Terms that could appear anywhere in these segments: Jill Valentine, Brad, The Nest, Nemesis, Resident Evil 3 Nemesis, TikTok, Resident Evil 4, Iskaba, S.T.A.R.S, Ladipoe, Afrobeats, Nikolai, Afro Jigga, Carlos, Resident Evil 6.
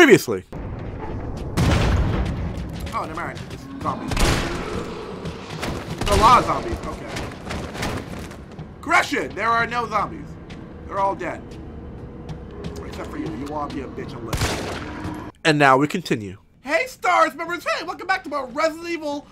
previously. Oh, never mind. It's zombies. There's a lot of zombies. Okay. Correction! There are no zombies. They're all dead. Except for you. You want to be a bitch and listen. And now we continue. Hey, Stars members. Hey, welcome back to my Resident Evil...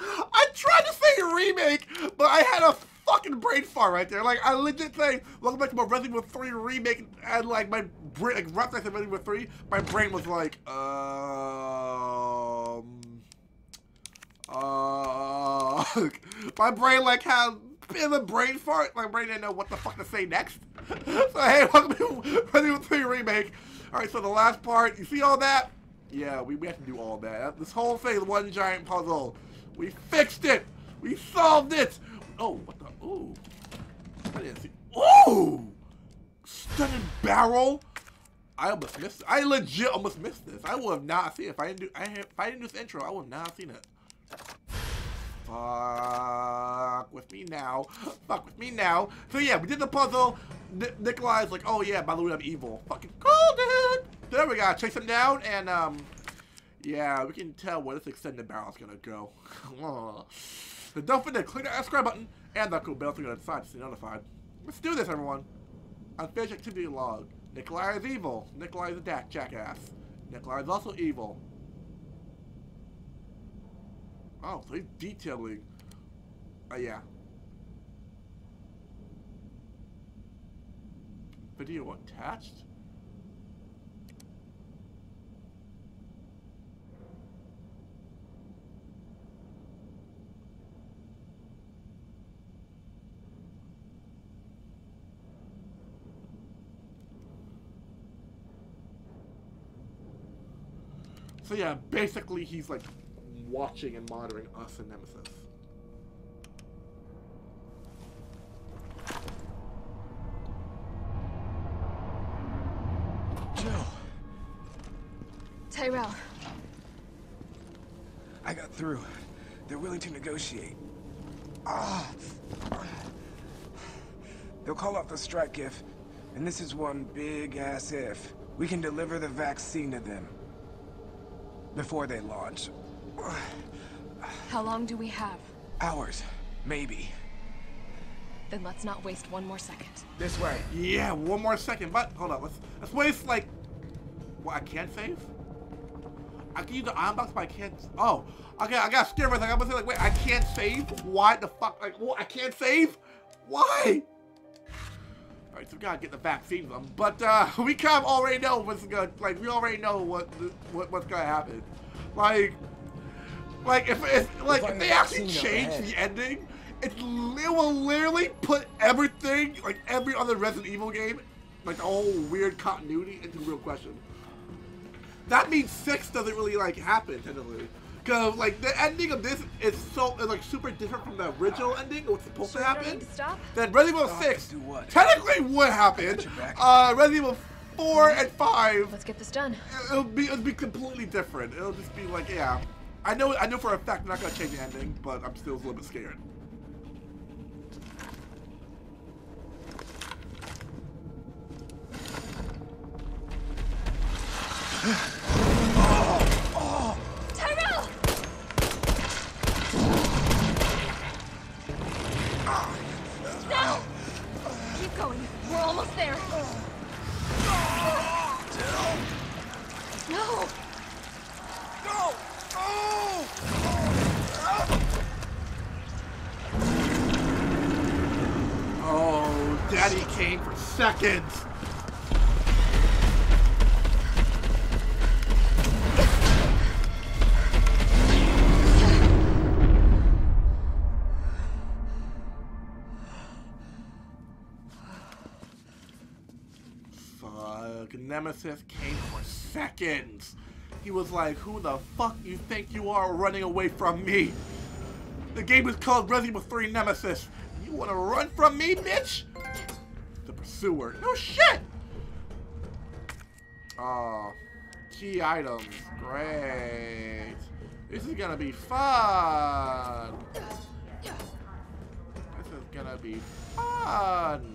I tried to say a remake, but I had a... fucking brain fart right there. Like, I legit think, welcome back to my Resident Evil 3 remake, and like, my brain, like, right after Resident Evil 3, my brain was like, my brain, like, had a brain fart. My brain didn't know what the fuck to say next. So, hey, welcome to Resident Evil 3 remake. Alright, so the last part, you see all that? Yeah, we have to do all that. This whole thing is one giant puzzle. We fixed it. We solved it. Oh, what the? Ooh. I didn't see. Ooh! Stunning barrel. I almost missed it. I legit almost missed this. I would have not seen it. If I didn't do this intro, I would have not seen it. Fuck with me now. Fuck with me now. So yeah, we did the puzzle. Nikolai's like, oh yeah, by the way, I'm evil. Fucking cool, dude. There we go. Chase him down and, yeah, we can tell where this extended barrel is gonna go. So don't forget to click that subscribe button and that cool bell to go inside to stay notified. Let's do this, everyone. Unfinished activity log. Nikolai is evil. Nikolai is a jackass. Nikolai is also evil. Oh, so he's detailing. Oh, yeah. Video attached? So yeah, basically he's like watching and monitoring us and Nemesis. Jill. Tyrell. I got through. They're willing to negotiate. Ah. They'll call off the strike if, and this is one big ass if, we can deliver the vaccine to them. Before they launch. How long do we have? Hours, maybe. Then let's not waste one more second. This way. Yeah, one more second. But hold on, let's waste like. What, I can't save? I can use the iron box, but I can't. Oh, okay. I got scared. Like, I was like, wait, I can't save. Why the fuck? Like, what? I can't save. Why? All right, so we gotta get the vaccine them, but we kind of already know what's gonna, like, we already know what's gonna happen. Like if they actually change the ending, it will literally put everything, like every other Resident Evil game, like the whole weird continuity into real question. That means 6 doesn't really like happen technically, because like the ending of this is so like super different from the original ending. What's supposed to happen? Then Resident Evil 6 technically would happen. Resident Evil 4 and 5. Let's get this done. It'll be completely different. It'll just be like, yeah. I know for a fact they're not gonna change the ending, but I'm still a little bit scared. Seconds. Fuck, Nemesis came for seconds. He was like, who the fuck you think you are running away from me? The game is called Resident Evil 3 Nemesis. You wanna run from me, bitch? Sewer. No shit! Oh, key items. Great. This is gonna be fun. This is gonna be fun.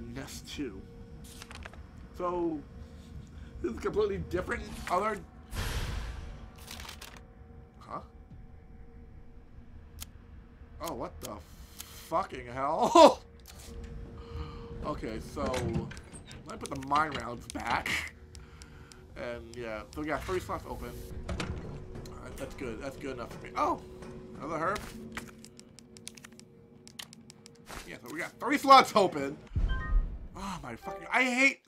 the next two. So this is completely different. Other. Huh? Oh, what the fucking hell? Okay, so let me put the mine rounds back. And yeah, so we got 3 slots open. Alright, that's good. That's good enough for me. Oh! Another herb? Yeah, so we got 3 slots open. Oh my fucking, I hate,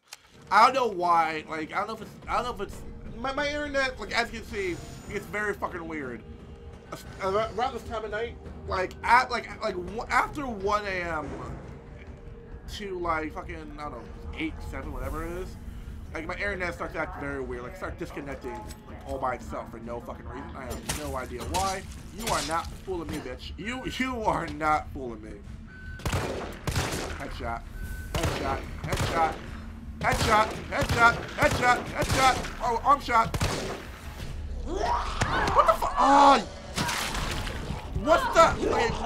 I don't know why, like, I don't know if it's my internet, like, as you can see, it's very fucking weird. Around this time of night, like, at, like, after 1 a.m. to, like, fucking, I don't know, 8, 7, whatever it is, like, my internet starts to act very weird, like, start disconnecting, like, all by itself for no fucking reason. I have no idea why. You are not fooling me, bitch. You are not fooling me. Headshot. Headshot. Headshot. Headshot. Headshot. Headshot. Headshot. Oh, arm shot. What the fuck? Oh!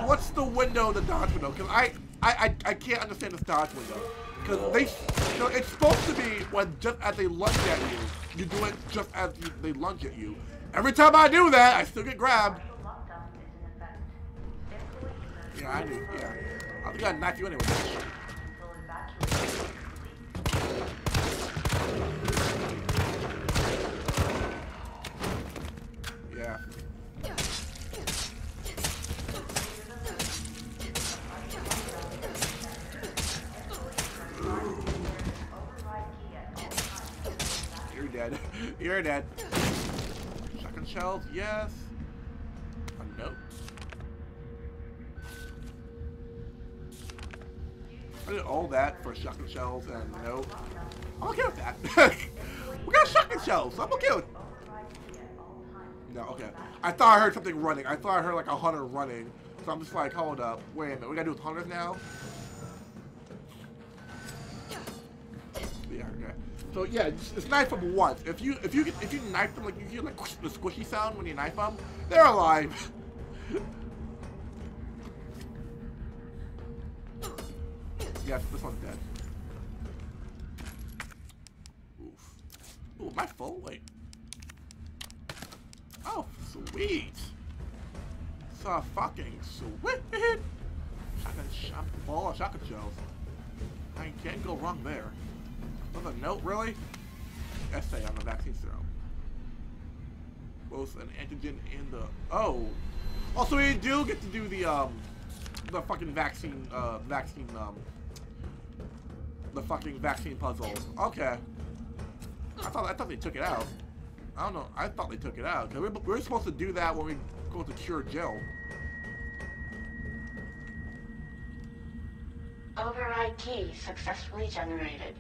What's the window, the dodge window? Because I can't understand this dodge window. Because it's supposed to be when just as they lunge at you, you do it just as they lunge at you. Every time I do that, I still get grabbed. Yeah, I do. Yeah. I think I knocked you anyway. Yeah. You're dead. You're dead. Shotgun shells, yes. A note. I did all that for shotgun shells and nope. I'm okay with that. We got shotgun shells, so I'm okay with. No, okay. I thought I heard something running. I thought I heard like a hunter running. So I'm just like, hold up. Wait a minute, we gotta do with hunters now? Yeah, okay. So yeah, it's knife them once. If you knife them, like you hear like whoosh, the squishy sound when you knife them, they're alive. Yes, this one's dead. Oof. Ooh, am I full? Wait. Oh, sweet. So fucking sweet. Shotgun ball of shotgun shells. I can't go wrong there. Another note, really? Essay on the vaccine serum. Both an antigen and the oh. Also, we do get to do the fucking vaccine the fucking vaccine puzzle. Okay. I thought they took it out. I don't know. I thought they took it out. Cause we're supposed to do that when we go to cure Jill. Override key successfully generated.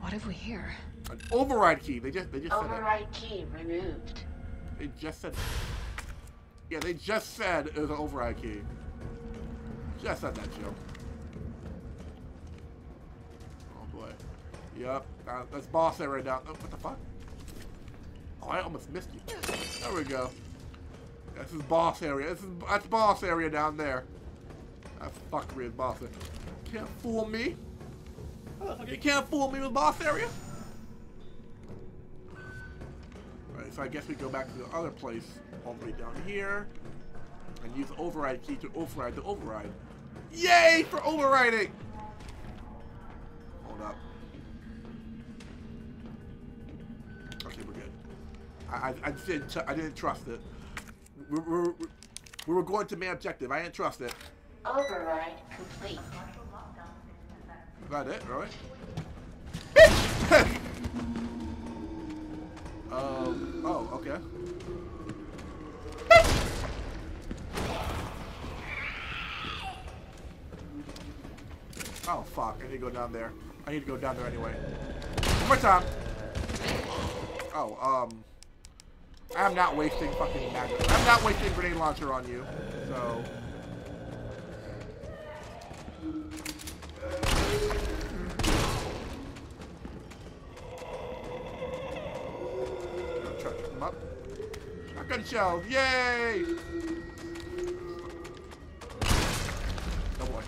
What have we here? An override key. They just said override key removed. They just said. Yeah, they just said it was an override key. Just said that, Jill. Yep, that's boss there right now. Oh, what the fuck? Oh, I almost missed you. There we go. This is boss area. That's boss area down there. That's fuckery with boss area. Can't fool me. You can't fool me with boss area. Alright, so I guess we go back to the other place all the way down here. And use the override key to override the override. Yay for overriding! Hold up. I didn't trust it. We were going to main objective. I didn't trust it. Override complete. Is that it, really? Bitch! Oh, okay. Oh fuck! I need to go down there. I need to go down there anyway. One more time. Oh, I'm not wasting fucking magnets. I'm not wasting grenade launcher on you, so. I'll try to pick them up. Shotgun shells, yay! Oh boy.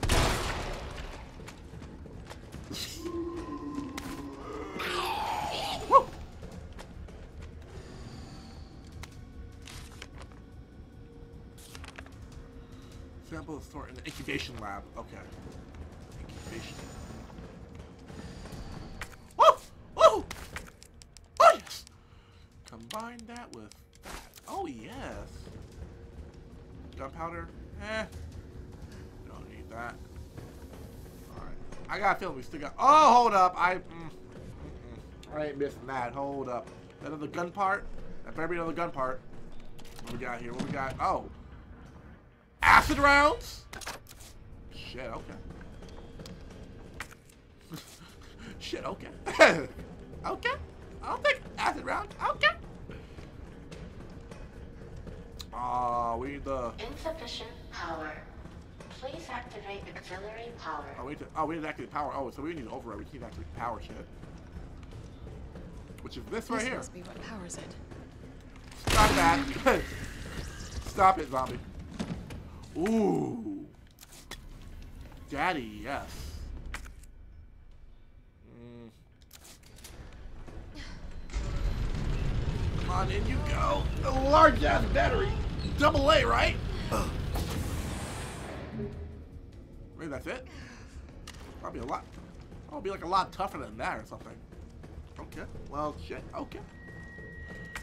Sample of store in the incubation lab. Okay. Incubation. Woo! Woo! Oh yes! Combine that with that. Oh yes. Gunpowder? Eh. Don't need that. Alright. I got a feeling we still got. Oh, hold up. I ain't missing that. Hold up. That other gun part? That better be another gun part. What we got here? What we got? Oh. Acid rounds? Shit, okay. Shit, okay. Okay. I'll take acid rounds. Okay. We need the... Insufficient power. Please activate auxiliary power. Oh, we need to activate power. Oh, so we need to override. We can't activate power shit. Which is this right here. This must be what powers it. Stop that. Stop it, zombie. Ooh. Daddy, yes. Come on, in you go. A large ass battery. AA, right? Maybe that's it? Probably a lot. Oh, it'll be like a lot tougher than that or something. Okay. Well, shit. Okay.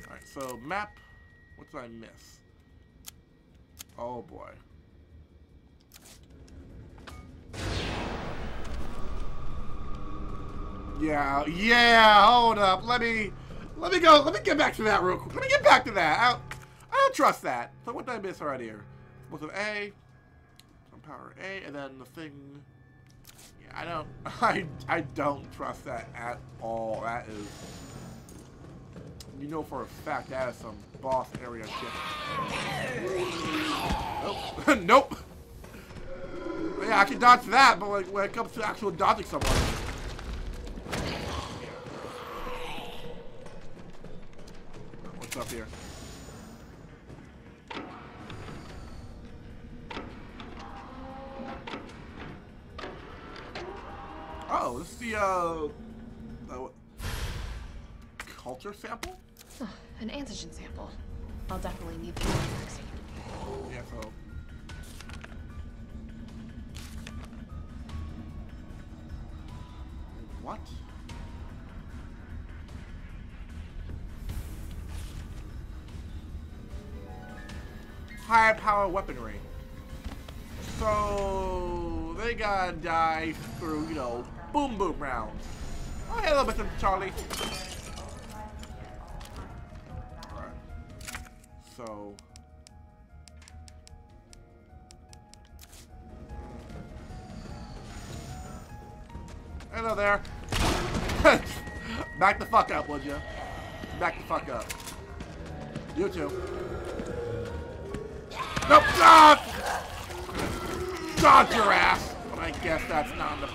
Alright, so map. What did I miss? Oh, boy. Yeah. Yeah. Hold up. Let me go. Let me get back to that real quick. Let me get back to that. I don't trust that. So what did I miss right here? Look at A. Some power A, and then the thing. Yeah, I don't trust that at all. That is, you know for a fact that is some boss area shit. Nope. Nope. Yeah, I can dodge that, but like when it comes to actual dodging someone. What's up here? Oh, this is the, culture sample? Oh, an antigen sample. I'll definitely need the vaccine. Yeah, so... What? High power weaponry. So... They gotta die through, you know... Boom boom round. Oh, hello, Mr. Charlie. Alright. So. Hello there. Back the fuck up, would ya? Back the fuck up. You too. Nope. Ah! Dodge your ass. But I guess that's not the.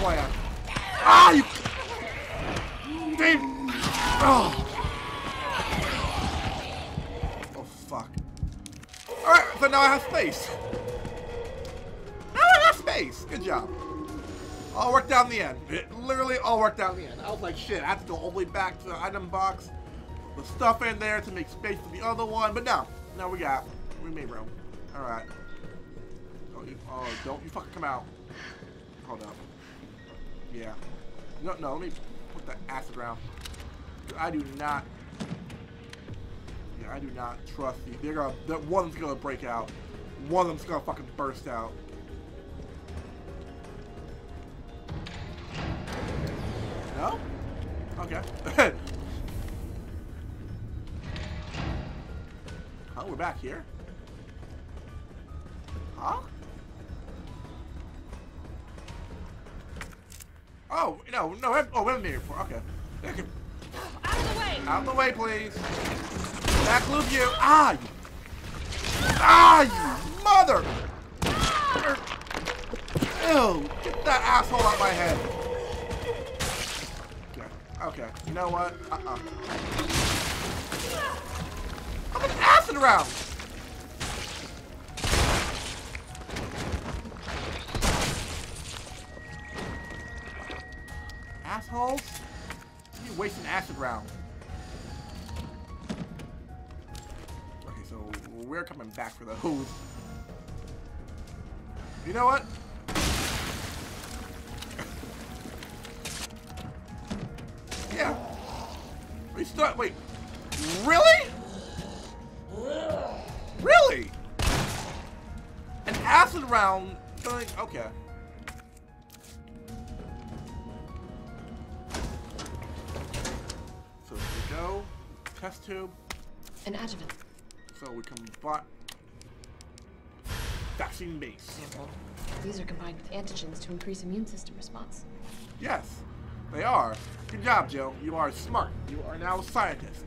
Plan. Ah, you... Oh, fuck. Alright, so now I have space. Now I got space. Good job. All worked out in the end. It literally all worked out in the end. I was like, shit, I have to go all the way back to the item box. The stuff in there to make space for the other one. But no. No, we made room. Alright. Oh, don't you fucking come out. Hold up. Yeah. No, let me put the acid round. I do not trust you. They're gonna, one of them's gonna break out. One of them's gonna fucking burst out. No? Okay. Oh, we're back here? Huh? Oh, no, oh, we're in the airport, okay. Out of the way! Out of the way, please. Back loop you. Ah, you. Ah, you mother! Ew, get that asshole out of my head. Okay, okay, you know what? I'm an acid round! Assholes? You waste an acid round. Okay, so we're coming back for those. You know what? Yeah. We start. Wait. Really? Really? An acid round thing? Okay. So we go. Test tube. An adjuvant. So we combine. Vaccine base. Sample. These are combined with antigens to increase immune system response. Yes, they are. Good job, Jill. You are smart. You are now a scientist.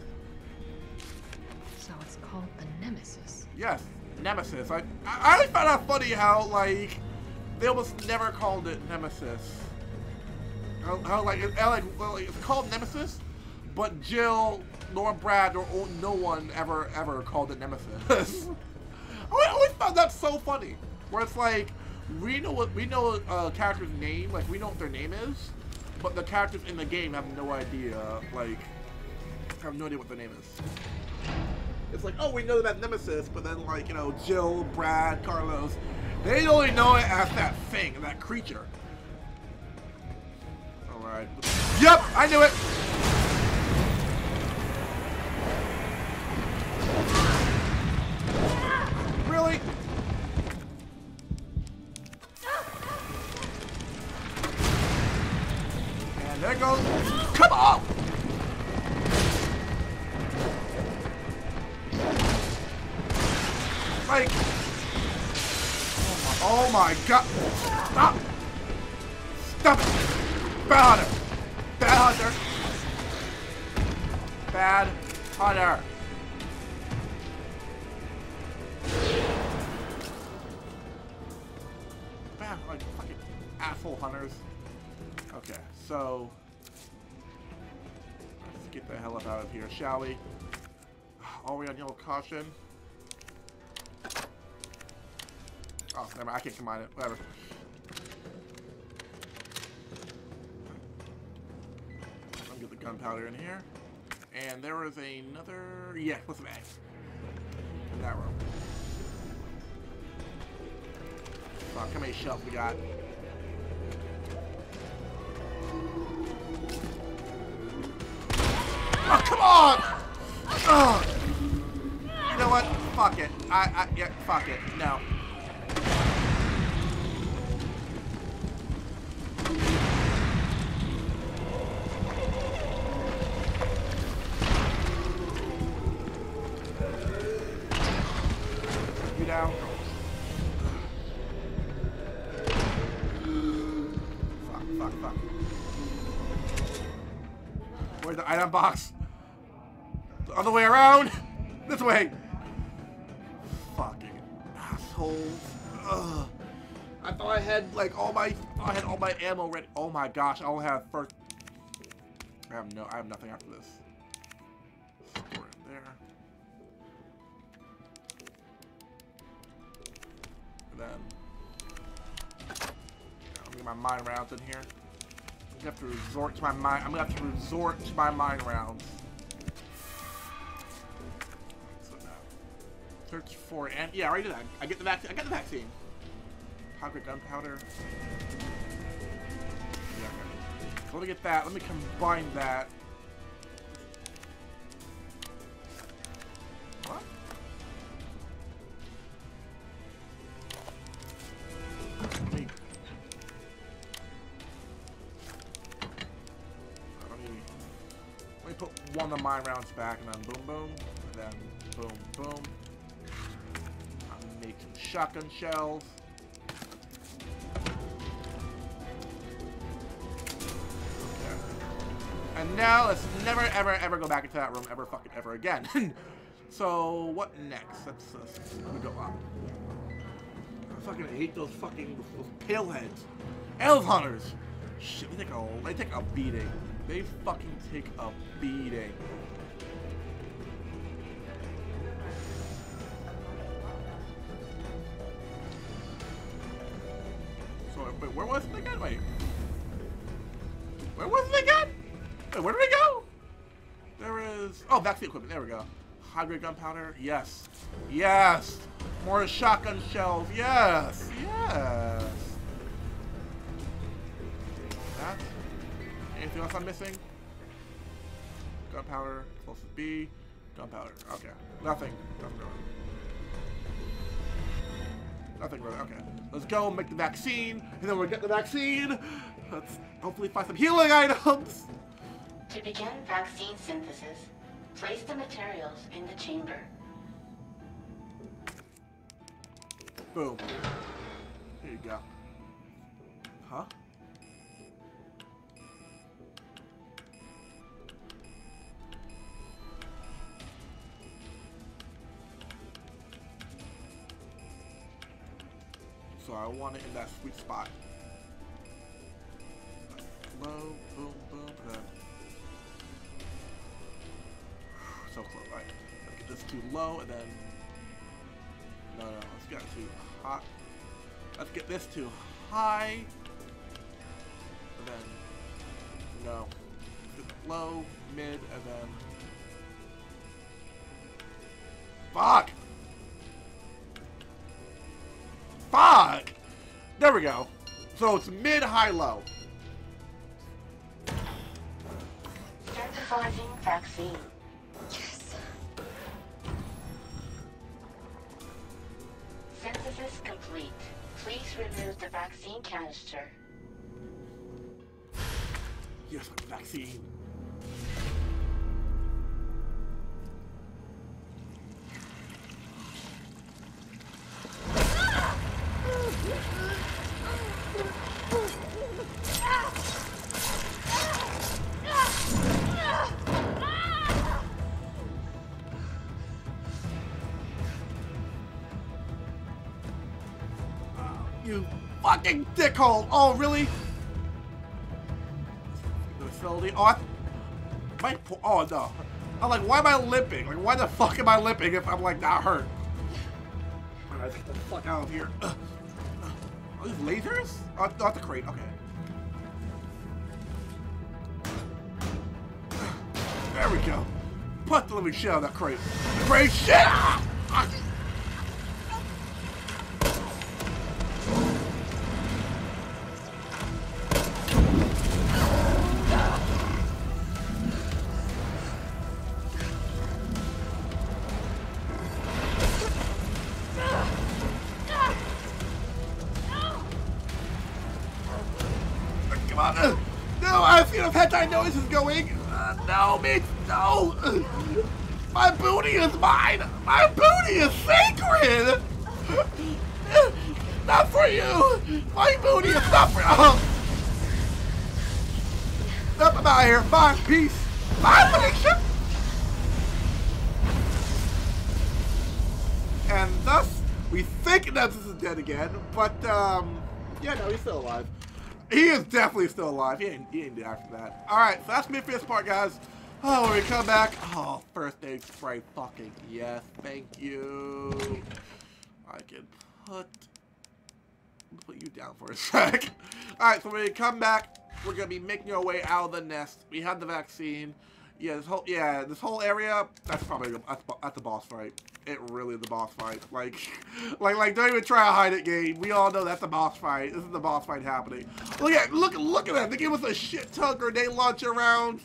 So it's called a nemesis. Yes, nemesis. I always found out funny how, like, they almost never called it nemesis. How like, it's called nemesis, but Jill, nor Brad, or no one ever called it nemesis. I always found that so funny. Where it's like, we know a character's name, like we know what their name is, but the characters in the game have no idea, like, have no idea what their name is. It's like, oh, we know that Nemesis, but then, like, you know, Jill, Brad, Carlos, they only know it as that thing, that creature. Alright. Yep, I knew it! Really? And there goes. Come on! Like. Oh my god. Stop! Stop it! Bad hunter! Bad hunter! Bad hunter! Like fucking asshole hunters. Okay, so let's get the hell up out of here, shall we? Are we on yellow caution? Oh, never mind, I can't combine it. Whatever. Let me get the gunpowder in here. And there is another. Yeah, let's bang. In that room. Fuck, how many shells we got? Oh, come on! Ugh. You know what? Fuck it. Yeah, fuck it. No. You down? Fuck. Where's the item box? The other way around! This way! Fucking assholes. Ugh. I thought I had like all my ammo ready. Oh my gosh, I only have first. I have nothing after this. Store it there. And then get my mine rounds in here. I'm gonna have to resort to my mine. I'm gonna have to resort to my mine rounds. So now, search for and yeah, I already did that. I get the vaccine. Pocket gunpowder. Yeah. Okay. So let me get that. Let me combine that. What? One of the mine rounds back, and then boom, boom, and then boom, boom. I'm making shotgun shells. Okay. And now let's never, ever go back into that room ever fucking ever again. So what next? Let me go up. I fucking hate those pale heads, elf hunters. Shit, they take a beating. They fucking take a beating. So, wait, where was it again? Wait. Where was it again? Wait, where did it go? There is. Oh, vaccine equipment. There we go. Hybrid gunpowder. Yes. Yes! More shotgun shells. Yes. Yes. That. Anything else I'm missing? Gunpowder. Close to B. Gunpowder. Okay. Nothing. Nothing really. Nothing really. Okay. Let's go make the vaccine, and then we'll get the vaccine. Let's hopefully find some healing items. To begin vaccine synthesis, place the materials in the chamber. Boom. Here you go. Huh? So I want it in that sweet spot. Low, boom, boom, then. So close, right? Let's get this too low, and then no, let's get it too hot. Let's get this too high, and then no. Let's get it low, mid, and then fuck. Fuck! There we go. So it's mid, high, low. Synthesizing vaccine. Yes. Synthesis complete. Please remove the vaccine canister. Yes, my vaccine. You fucking dickhole! Oh, really? The facility. Oh, oh no! I'm like, why am I limping? Like, why the fuck am I limping if I'm like not hurt? All right, get the fuck out of here. Are these lasers? Oh, not the crate. Okay. There we go. Put the living shit out of that crate. The crate shit! Ah! Ah! No! My booty is mine! My booty is sacred! Not for you! My booty is not for you! Nope, I'm out of here. Bye, peace! Bye, prediction! And thus, we think Nemesis is dead again, but, yeah, no, he's still alive. He is definitely still alive. He ain't dead after that. Alright, so that's me for this part, guys. Oh, when we come back, oh, first aid spray, fucking yes, thank you. I can put you down for a sec. Alright, so when we come back, we're gonna be making our way out of the nest. We have the vaccine. Yeah, this whole area, that's probably that's the boss fight. It really is the boss fight. Like don't even try to hide it, game. We all know that's the boss fight. This is the boss fight happening. Look at that. They gave us a shit ton of grenade launcher rounds.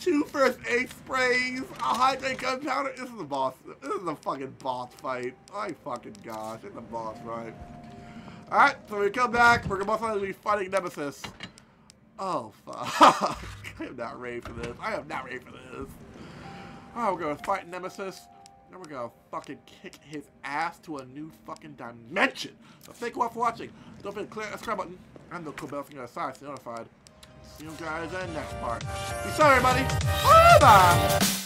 2 first aid sprays, a hydrate gunpowder. This is a boss. This is a fucking boss fight. My fucking gosh, it's a boss fight. All right, so when we come back, we're most likely be fighting Nemesis. Oh fuck! I am not ready for this. I am not ready for this. All right, we're gonna fight Nemesis. Then we're gonna fucking kick his ass to a new fucking dimension. So thank you all for watching. Don't forget to click that subscribe button and the cool bell thing on the side to be notified. See you guys in the next part. Peace out, everybody. Bye-bye.